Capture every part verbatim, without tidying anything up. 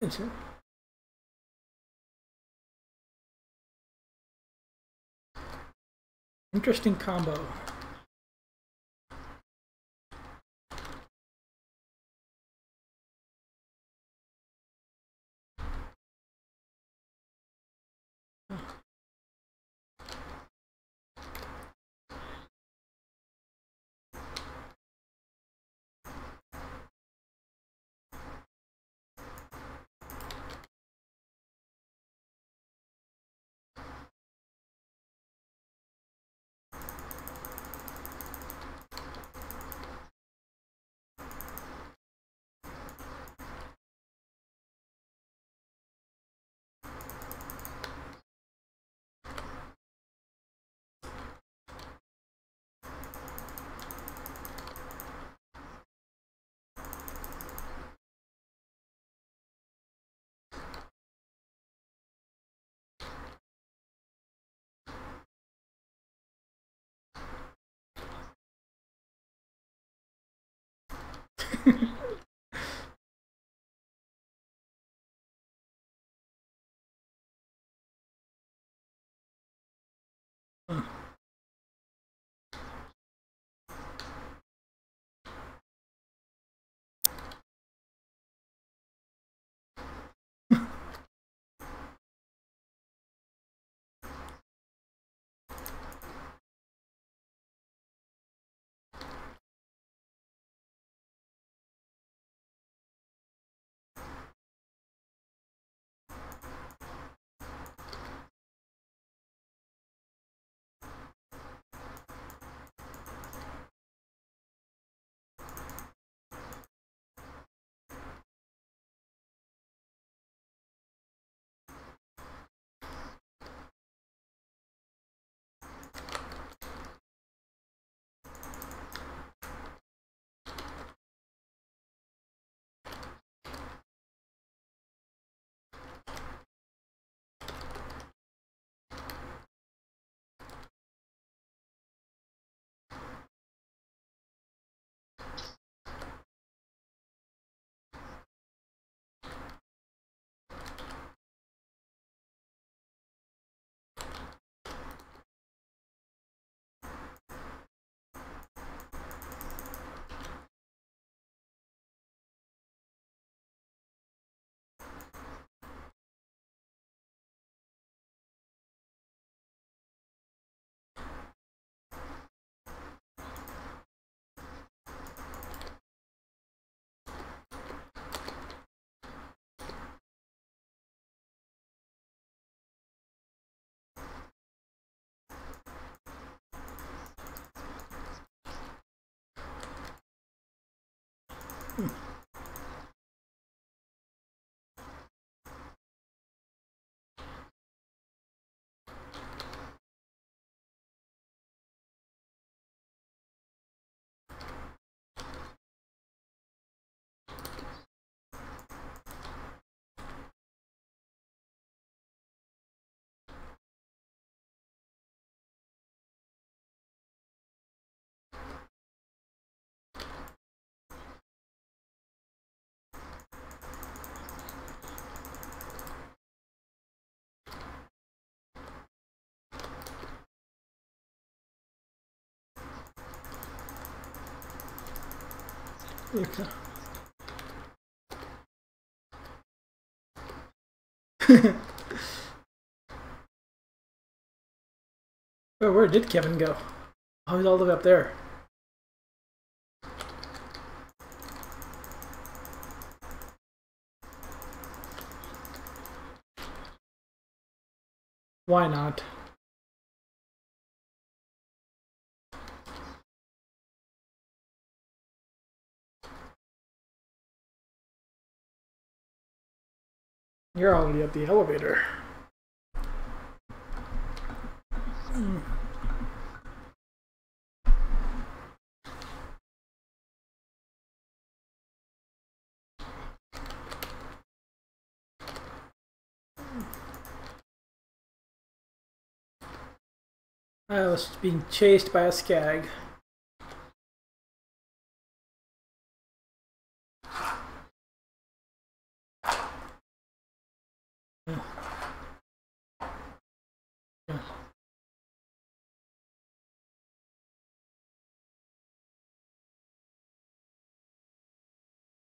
Thanks, sir. Interesting combo. Huh. Hmm. Oh, where did Kevin go? Oh, he's all the way up there. Why not? You're already at the elevator. Mm. I was being chased by a skag.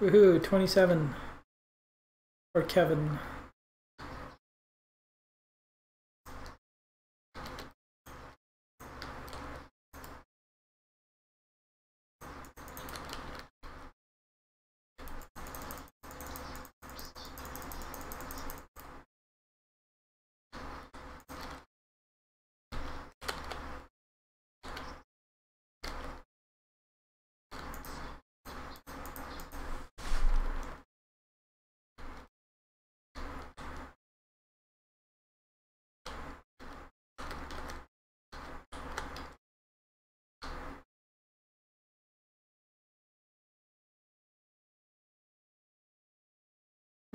Woohoo, twenty-seven for Kevin.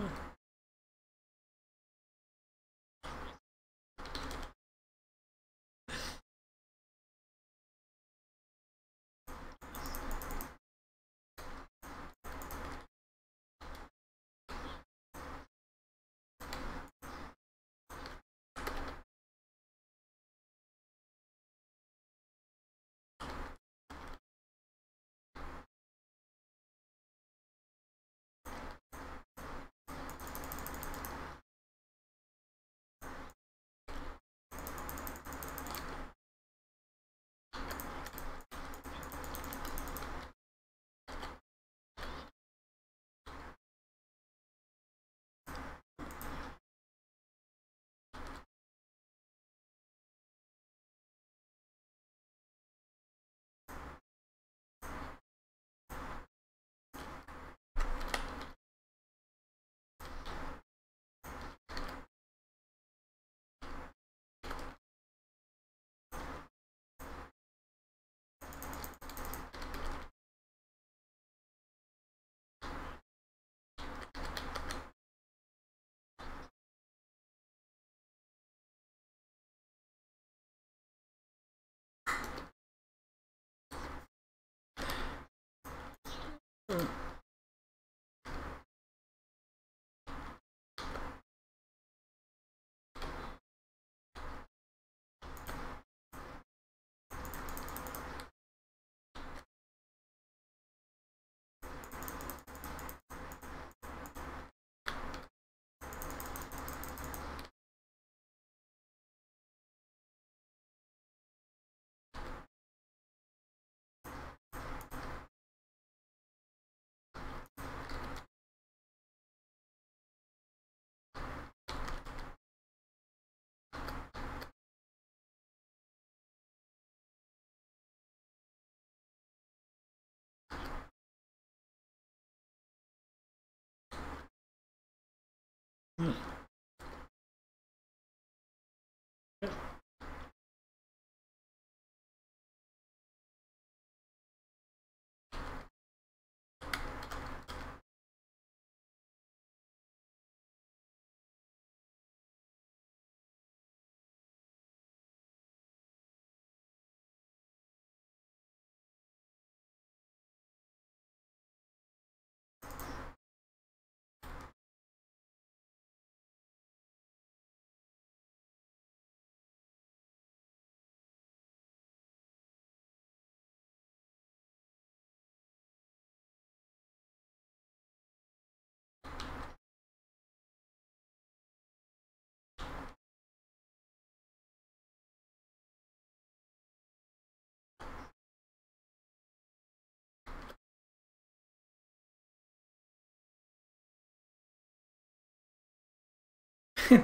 Mm.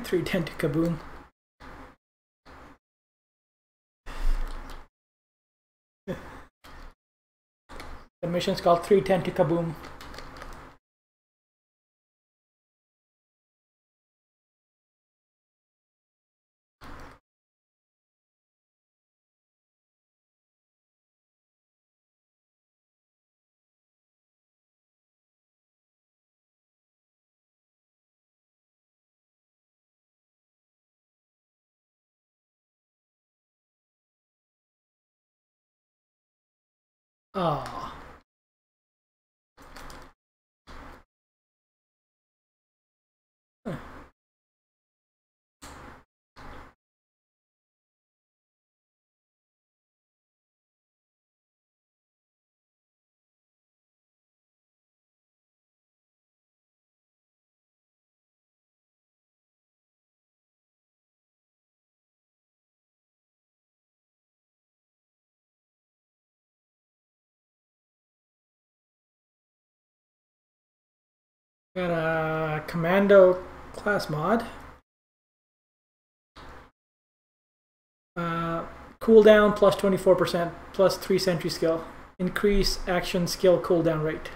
three ten to kaboom. The mission's called three ten to kaboom. Oh. Huh. Got a Commando class mod. Uh, cooldown plus twenty-four percent, plus three sentry skill. Increase action skill cooldown rate.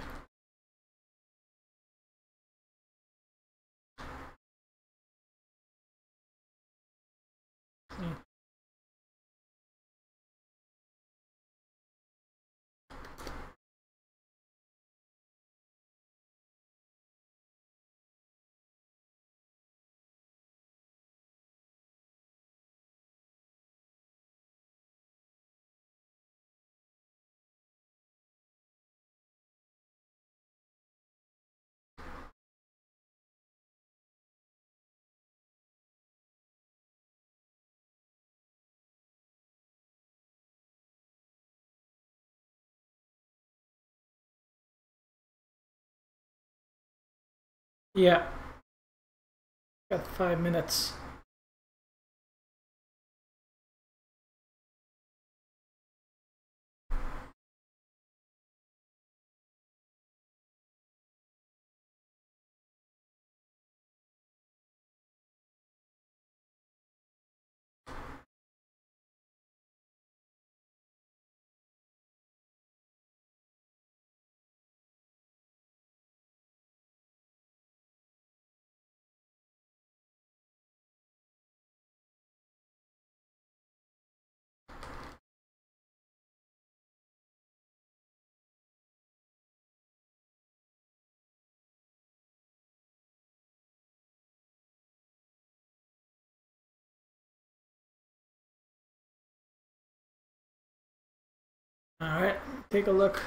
Yeah, got five minutes. All right, take a look.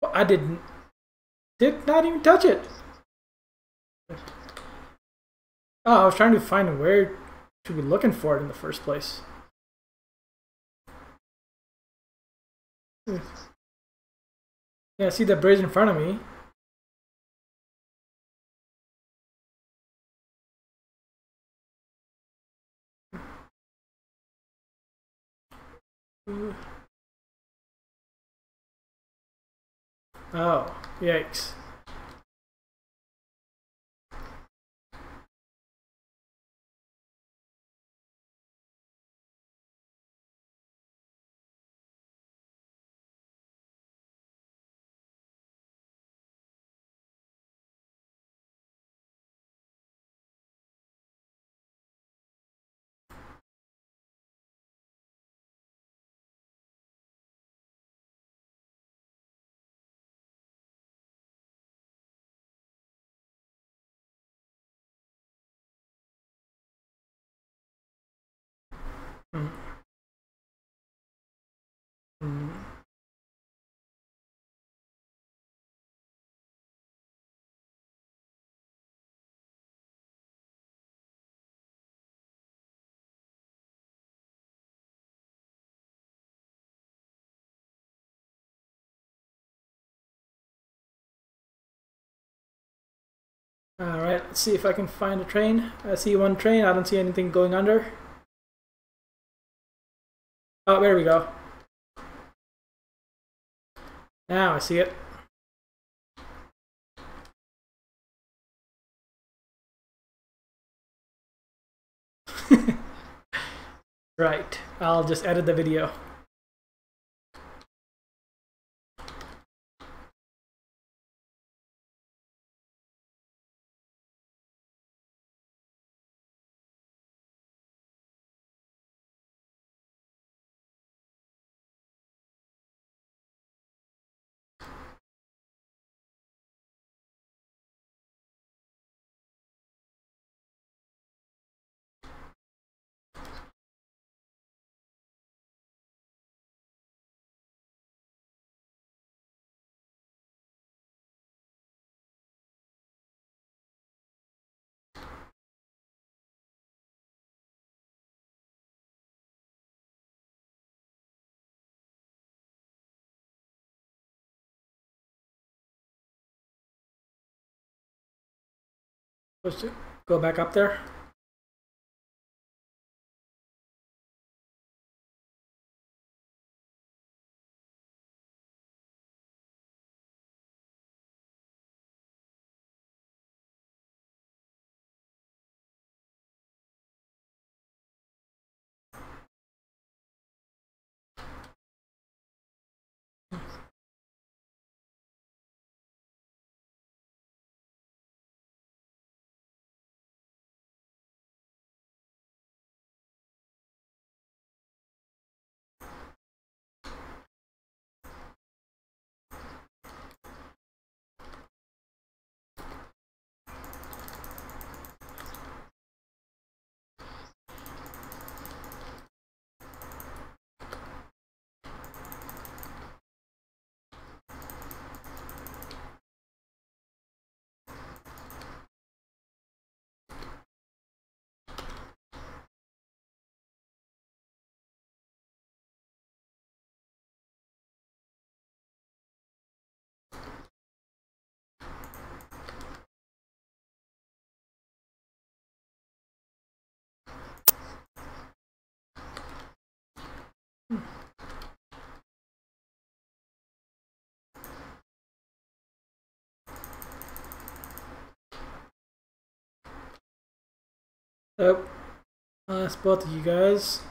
Well, I didn't, did not even touch it. Oh, I was trying to find where to be looking for it in the first place. Yeah, I see that bridge in front of me. Oh, yikes. Mm-hmm. All right, let's see if I can find a train. I see one train. I don't see anything going under. Oh, there we go. Now I see it. Right, I'll just edit the video. To go back up there. So, that's both of you guys.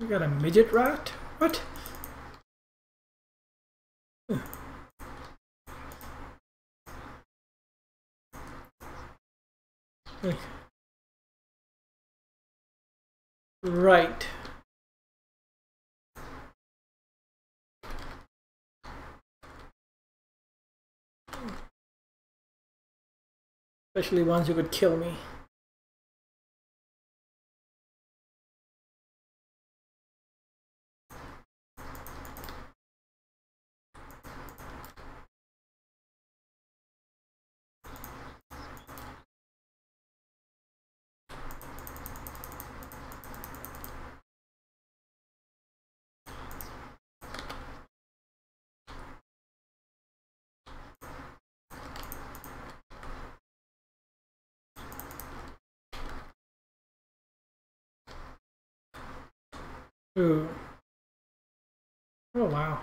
We got a midget rat? What? Huh. Okay. Right. Especially ones who could kill me. Ooh. Oh, wow.